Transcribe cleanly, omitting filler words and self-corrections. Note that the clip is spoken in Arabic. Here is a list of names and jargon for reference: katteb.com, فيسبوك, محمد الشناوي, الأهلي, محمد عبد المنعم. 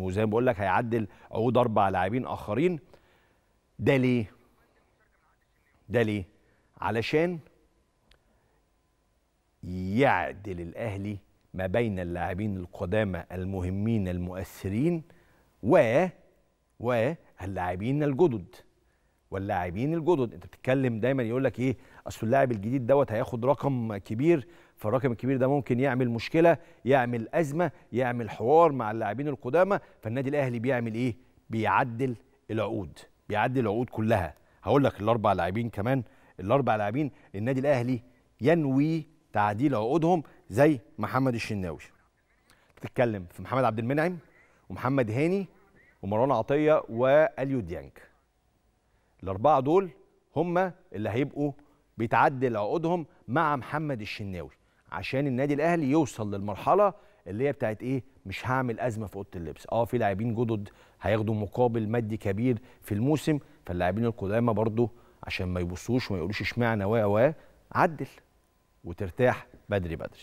وزي ما بقول لك هيعدل عقود 4 لاعبين اخرين. ده ليه؟ علشان يعدل الاهلي ما بين اللاعبين القدامى المهمين المؤثرين واللاعبين الجدد انت بتتكلم دايما يقول لك ايه، اصل اللاعب الجديد دوت هياخد رقم كبير، فالرقم الكبير ده ممكن يعمل مشكله، يعمل ازمه، يعمل حوار مع اللاعبين القدامى. فالنادي الاهلي بيعمل ايه؟ بيعدل العقود، كلها. هقول لك الاربع لاعبين كمان، النادي الاهلي ينوي تعديل عقودهم زي محمد الشناوي. بتتكلم في محمد عبد المنعم ومحمد هاني ومروان عطيه واليو ديانج. الاربعه دول هم اللي هيبقوا بيتعدل عقودهم مع محمد الشناوي، عشان النادي الاهلي يوصل للمرحله اللي هي بتاعت ايه، مش هعمل ازمه في اوضه اللبس. في لاعبين جدد هياخدوا مقابل مادي كبير في الموسم، فاللاعبين القدامى برضو عشان ما يبصوش وما يقولوش اشمعنى عدل وترتاح بدري بدري.